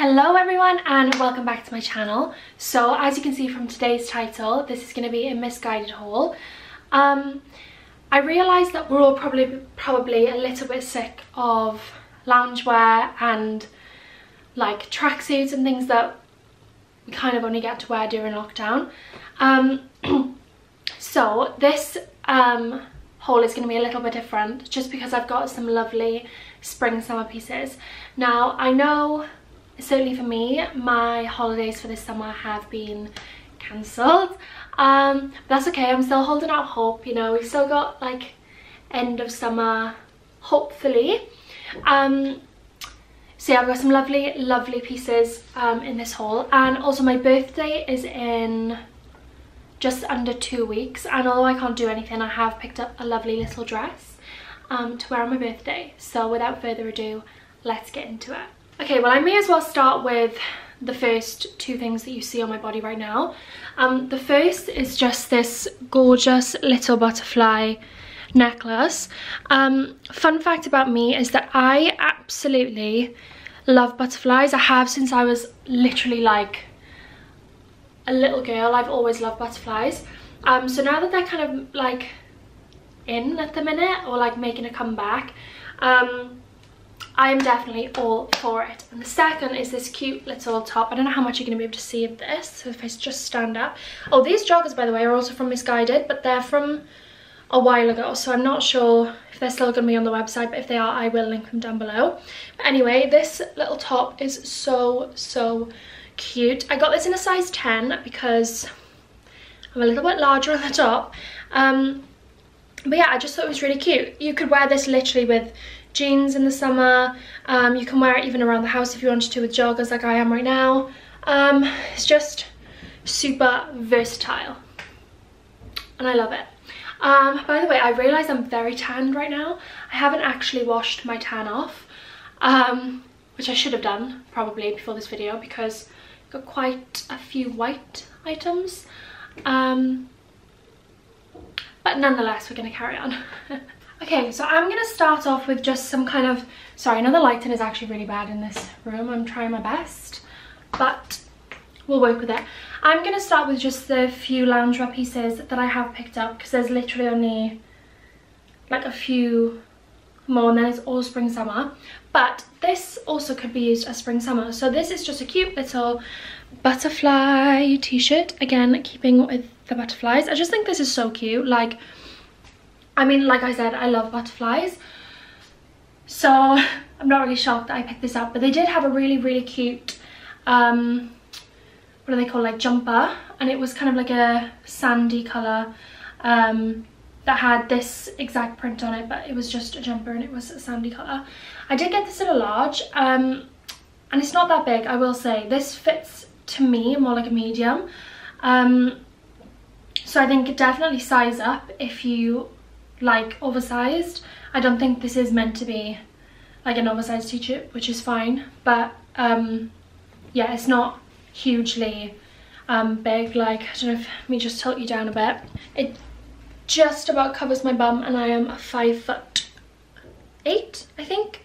Hello everyone and welcome back to my channel. So as you can see from today's title, this is going to be a Missguided haul. I realised that we're all probably a little bit sick of loungewear and like tracksuits and things that we kind of only get to wear during lockdown. So this haul is going to be a little bit different just because I've got some lovely spring summer pieces. Now I know, certainly for me, my holidays for this summer have been cancelled. That's okay, I'm still holding out hope, you know, we've still got like end of summer, hopefully. So yeah, I've got some lovely pieces in this haul, and also my birthday is in just under 2 weeks, and although I can't do anything, I have picked up a lovely little dress to wear on my birthday. So without further ado, let's get into it. Okay, well I may as well start with the first two things that you see on my body right now. The first is just this gorgeous little butterfly necklace. Fun fact about me is that I absolutely love butterflies. I have since I was literally like a little girl. I've always loved butterflies. So now that they're kind of like in at the minute, or like making a comeback, I am definitely all for it. And the second is this cute little top. I don't know how much you're going to be able to see of this, so if I just stand up. Oh, these joggers, by the way, are also from Missguided, but they're from a while ago, so I'm not sure if they're still going to be on the website, but if they are, I will link them down below. But anyway, this little top is so cute. I got this in a size 10 because I'm a little bit larger on the top. But yeah, I just thought it was really cute. You could wear this literally with jeans in the summer. You can wear it even around the house if you wanted to with joggers like I am right now. It's just super versatile and I love it. By the way, I realize I'm very tanned right now. I haven't actually washed my tan off, which I should have done probably before this video because I've got quite a few white items, but nonetheless we're going to carry on. Okay, so I'm going to start off with just some kind of... Sorry, I know the lighting is actually really bad in this room. I'm trying my best, but we'll work with it. I'm going to start with just the few loungewear pieces that I have picked up because there's literally only like a few more and then it's all spring summer. But this also could be used as spring summer. So this is just a cute little butterfly t-shirt. Again, keeping with the butterflies. I just think this is so cute. Like... I mean, like I said, I love butterflies, so I'm not really shocked that I picked this up. But they did have a really cute, what do they call, like jumper, and it was kind of like a sandy colour that had this exact print on it, but it was just a jumper and it was a sandy colour. I did get this in a large, and it's not that big, I will say. This fits, to me, more like a medium, so I think definitely size up if you... like oversized. I don't think this is meant to be like an oversized t-shirt, which is fine, but yeah, it's not hugely big. Like, I don't know, if let me just tilt you down a bit. It just about covers my bum and I am 5'8", I think.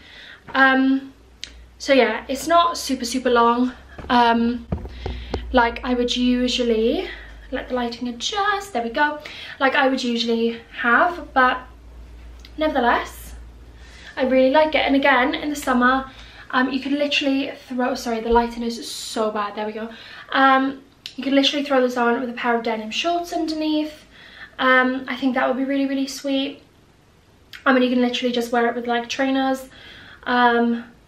So yeah, it's not super long. Like I would usually... let the lighting adjust, there we go, like I would usually have, but nevertheless I really like it. And again, in the summer, you could literally throw... sorry, the lighting is so bad, there we go. You could literally throw this on with a pair of denim shorts underneath. I think that would be really sweet. I mean, you can literally just wear it with like trainers,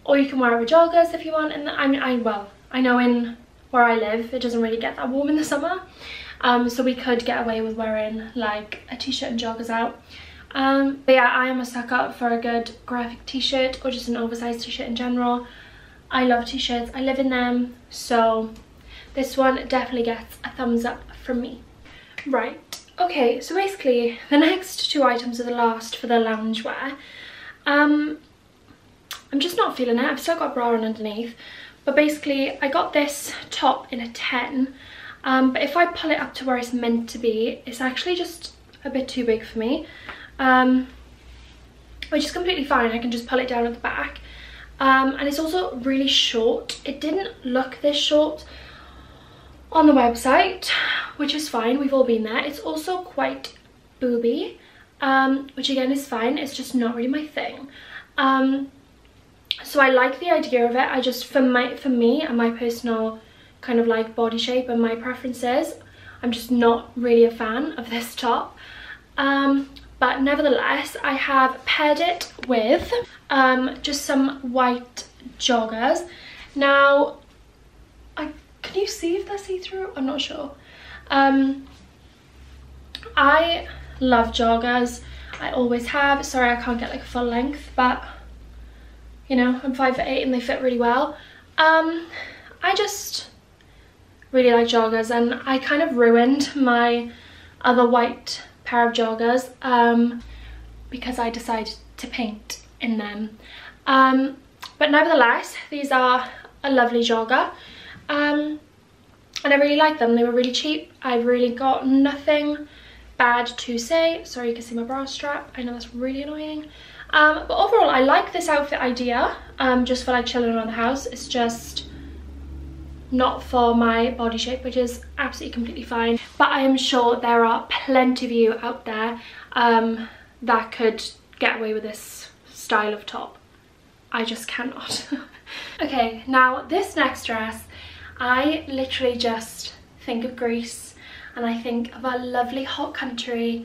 or you can wear it with joggers if you want. And I mean, well, I know in where I live it doesn't really get that warm in the summer. So we could get away with wearing like a t-shirt and joggers out. But yeah, I am a sucker for a good graphic t-shirt or just an oversized t-shirt in general. I love t-shirts, I live in them, so this one definitely gets a thumbs up from me. Right, okay, so basically the next two items are the last for the loungewear. I'm just not feeling it, I've still got a bra on underneath, but basically I got this top in a 10. But if I pull it up to where it's meant to be, it's actually just a bit too big for me, which is completely fine. I can just pull it down at the back. And it's also really short. It didn't look this short on the website, which is fine, we've all been there. It's also quite booby, which again is fine. It's just not really my thing. So I like the idea of it. I just, for me and my personal kind of like body shape and my preferences, I'm just not really a fan of this top. But nevertheless, I have paired it with just some white joggers. Now, can you see if they're see-through? I'm not sure. I love joggers. I always have. Sorry, I can't get like a full length, but you know, I'm 5'8" and they fit really well. I just really like joggers, and I kind of ruined my other white pair of joggers because I decided to paint in them. But nevertheless, these are a lovely jogger, and I really like them. They were really cheap. I've really got nothing bad to say. Sorry, you can see my bra strap. I know that's really annoying. But overall, I like this outfit idea, just for like chilling around the house. It's just not for my body shape, which is absolutely completely fine, but I am sure there are plenty of you out there that could get away with this style of top. I just cannot. Okay, now this next dress, I literally just think of Greece and I think of our lovely hot country,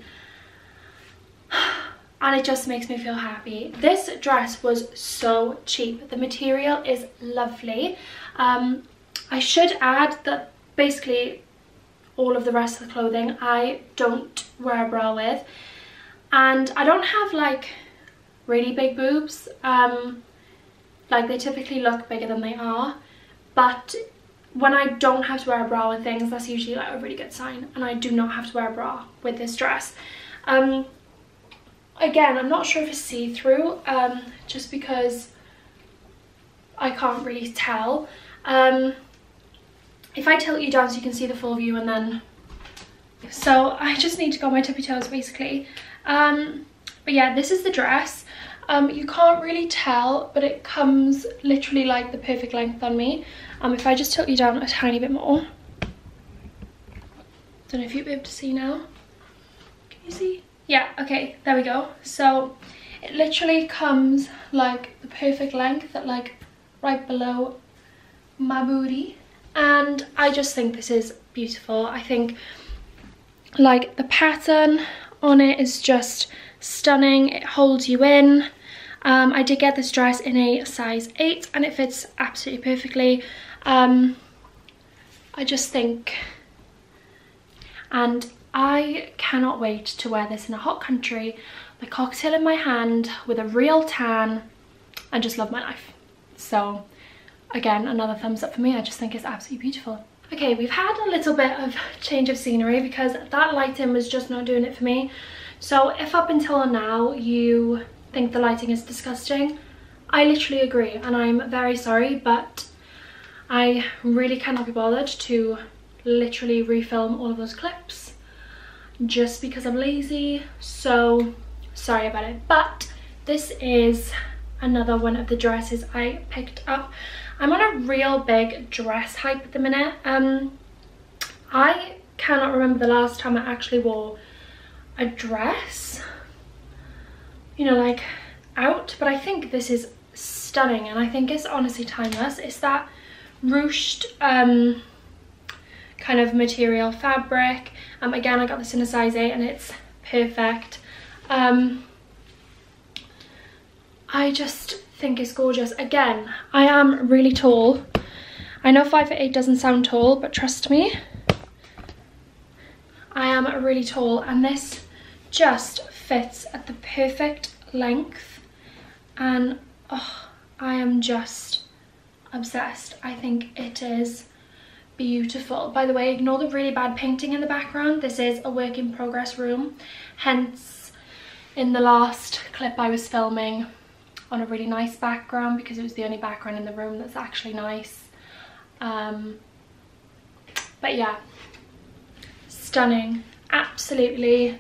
and it just makes me feel happy. This dress was so cheap. The material is lovely. I should add that basically all of the rest of the clothing I don't wear a bra with, and I don't have like really big boobs, like they typically look bigger than they are, but when I don't have to wear a bra with things, that's usually like a really good sign, and I do not have to wear a bra with this dress. Again, I'm not sure if it's see-through, just because I can't really tell. If I tilt you down so you can see the full view, and then so I just need to go on my tippy toes basically. But yeah, this is the dress. You can't really tell, but it comes literally like the perfect length on me. If I just tilt you down a tiny bit more, don't know if you'll be able to see now. Can you see? Yeah, okay, there we go. So it literally comes like the perfect length at like right below my booty, and I just think this is beautiful. I think like the pattern on it is just stunning. It holds you in. I did get this dress in a size 8 and it fits absolutely perfectly. I just think, and I cannot wait to wear this in a hot country, the cocktail in my hand with a real tan, and just love my life. So again, another thumbs up for me. I just think it's absolutely beautiful. Okay, we've had a little bit of change of scenery because that lighting was just not doing it for me. So if up until now you think the lighting is disgusting, I literally agree, and I'm very sorry, but I really cannot be bothered to literally refilm all of those clips just because I'm lazy. So sorry about it. But this is another one of the dresses I picked up. I'm on a real big dress hype at the minute. I cannot remember the last time I actually wore a dress, you know, like out, but I think this is stunning, and I think it's honestly timeless. It's that ruched kind of material fabric. Again, I got this in a size 8 and it's perfect. I just think it's gorgeous. Again, I am really tall. I know 5'8" doesn't sound tall, but trust me, I am really tall, and this just fits at the perfect length, and oh, I am just obsessed. I think it is beautiful. By the way, ignore the really bad painting in the background. This is a work in progress room, hence in the last clip I was filming on a really nice background because it was the only background in the room that's actually nice. But yeah, stunning, absolutely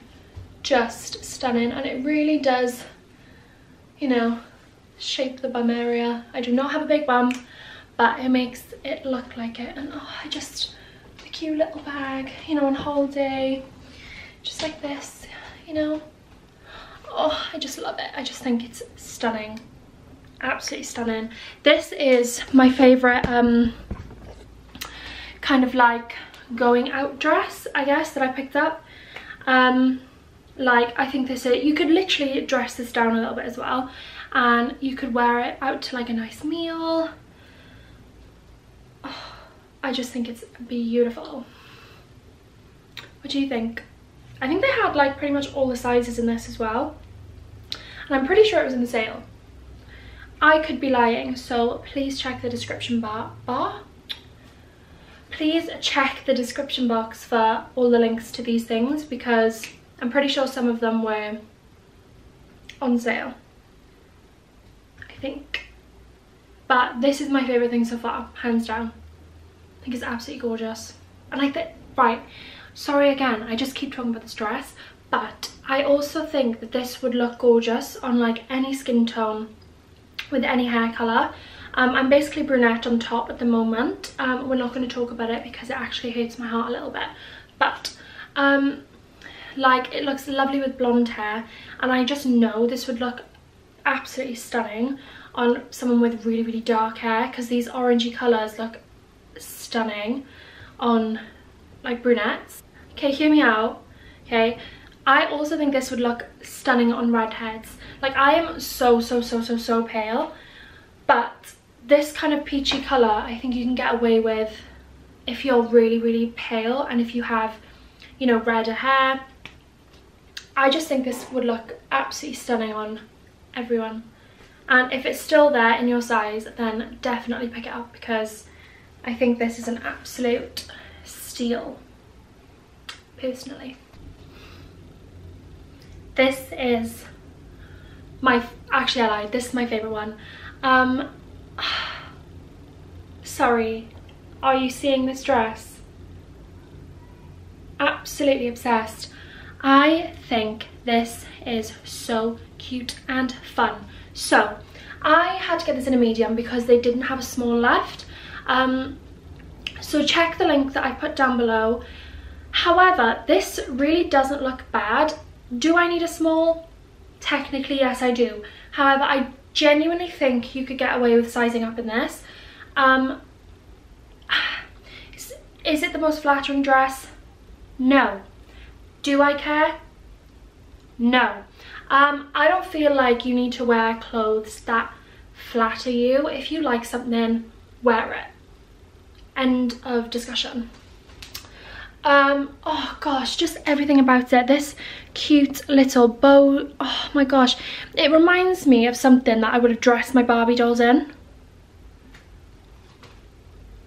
just stunning, and it really does, you know, shape the bum area. I do not have a big bum, but it makes it look like it. And oh, I just, the cute little bag, you know, on holiday, just like this, you know. Oh, I just love it. I just think it's stunning, absolutely stunning. This is my favorite kind of like going out dress, I guess, that I picked up. Like, I think this is, you could literally dress this down a little bit as well, and you could wear it out to like a nice meal. Oh, I just think it's beautiful. What do you think? I think they had like pretty much all the sizes in this as well, and I'm pretty sure it was in the sale. I could be lying, so please check the description bar. Please check the description box for all the links to these things, because I'm pretty sure some of them were on sale, I think. But this is my favourite thing so far, hands down. I think it's absolutely gorgeous. And I think, right, sorry again, I just keep talking about this dress, but I also think that this would look gorgeous on like any skin tone with any hair colour. I'm basically brunette on top at the moment. We're not going to talk about it because it actually hurts my heart a little bit. But like, it looks lovely with blonde hair, and I just know this would look absolutely stunning on someone with really, really dark hair, because these orangey colours look stunning on like brunettes. Okay, hear me out, okay? I also think this would look stunning on redheads. Like, I am so pale, but this kind of peachy colour I think you can get away with if you're really, really pale, and if you have, you know, redder hair. I just think this would look absolutely stunning on everyone, and if it's still there in your size, then definitely pick it up, because I think this is an absolute steal, personally. This is my, actually I lied, this is my favourite one. Sorry, are you seeing this dress? Absolutely obsessed. I think this is so cute and fun. So I had to get this in a medium because they didn't have a small left. So check the link that I put down below. However, this really doesn't look bad. Do I need a small? Technically, yes, I do. However, I genuinely think you could get away with sizing up in this. Is it the most flattering dress? No. Do I care? No. I don't feel like you need to wear clothes that flatter you. If you like something, wear it. End of discussion. Oh gosh, just everything about it. This cute little bow, oh my gosh, it reminds me of something that I would have dressed my Barbie dolls in.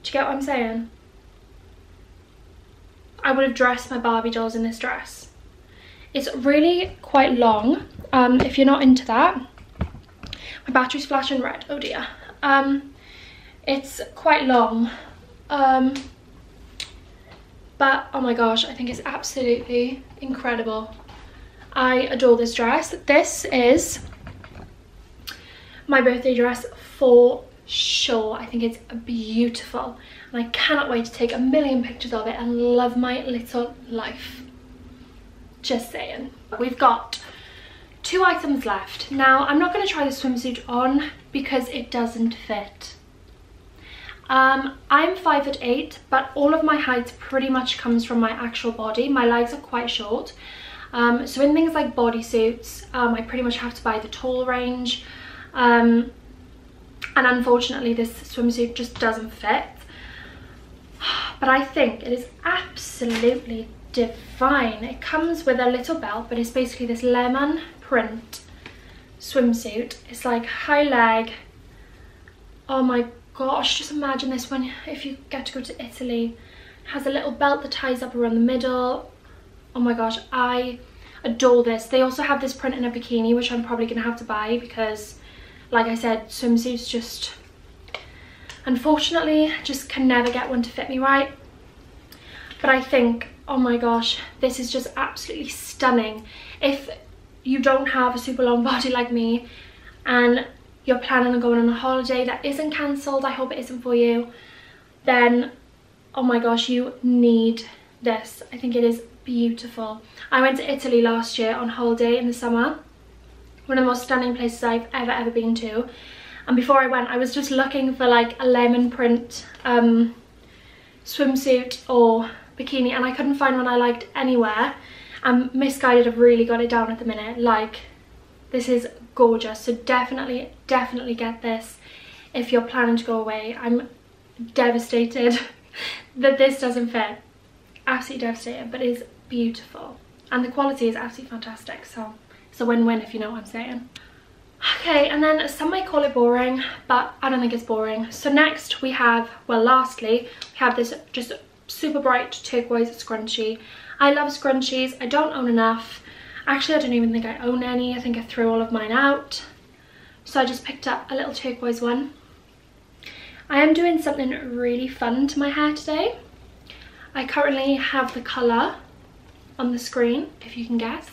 Do you get what I'm saying? I would have dressed my Barbie dolls in this dress. It's really quite long, if you're not into that. My battery's flashing red, oh dear. It's quite long, but oh my gosh, I think it's absolutely incredible. I adore this dress. This is my birthday dress for sure. I think it's beautiful, and I cannot wait to take a million pictures of it and love my little life. Just saying. We've got two items left. Now, I'm not going to try the swimsuit on because it doesn't fit. I'm 5'8", but all of my height pretty much comes from my actual body. My legs are quite short, so in things like bodysuits, I pretty much have to buy the tall range, and unfortunately this swimsuit just doesn't fit. But I think it is absolutely divine. It comes with a little belt, but it's basically this lemon print swimsuit. It's like high leg. Oh my god. Gosh, just imagine this one if you get to go to Italy. It has a little belt that ties up around the middle. Oh my gosh, I adore this. They also have this print in a bikini, which I'm probably going to have to buy because, like I said, swimsuits just, unfortunately, just can never get one to fit me right. But I think, oh my gosh, this is just absolutely stunning. If you don't have a super long body like me and you're planning on going on a holiday that isn't cancelled, I hope it isn't for you, then oh my gosh, you need this. I think it is beautiful. I went to Italy last year on holiday in the summer, one of the most stunning places I've ever been to. And before I went, I was just looking for like a lemon print swimsuit or bikini, and I couldn't find one I liked anywhere. And Missguided have really got it down at the minute. Like, this is gorgeous. So definitely get this if you're planning to go away. I'm devastated that this doesn't fit. Absolutely devastated, but it's beautiful. And the quality is absolutely fantastic. So it's a win-win, if you know what I'm saying. Okay, and then some may call it boring, but I don't think it's boring. So next we have, well, lastly, we have this just super bright turquoise scrunchie. I love scrunchies. I don't own enough. Actually, I don't even think I own any. I think I threw all of mine out. So I just picked up a little turquoise one. I am doing something really fun to my hair today. I currently have the colour on the screen, if you can guess.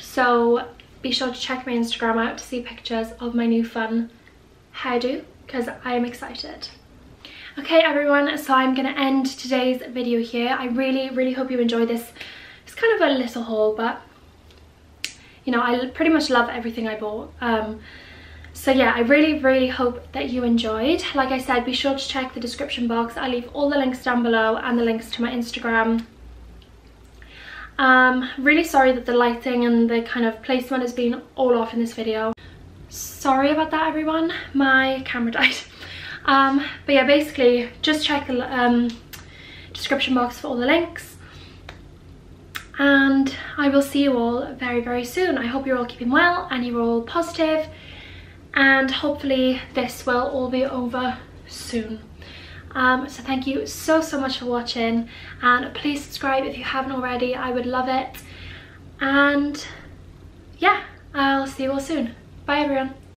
So be sure to check my Instagram out to see pictures of my new fun hairdo, because I am excited. Okay everyone, so I'm going to end today's video here. I really hope you enjoy this. It's kind of a little haul, but you know, I pretty much love everything I bought. So yeah, I really hope that you enjoyed. Like I said, be sure to check the description box. I leave all the links down below and the links to my Instagram. Really sorry that the lighting and the kind of placement has been all off in this video. Sorry about that everyone, my camera died. But yeah, basically just check the description box for all the links, and I will see you all very soon. I hope you're all keeping well and you're all positive, and hopefully this will all be over soon. So thank you so much for watching, and please subscribe if you haven't already. I would love it. And yeah, I'll see you all soon. Bye everyone.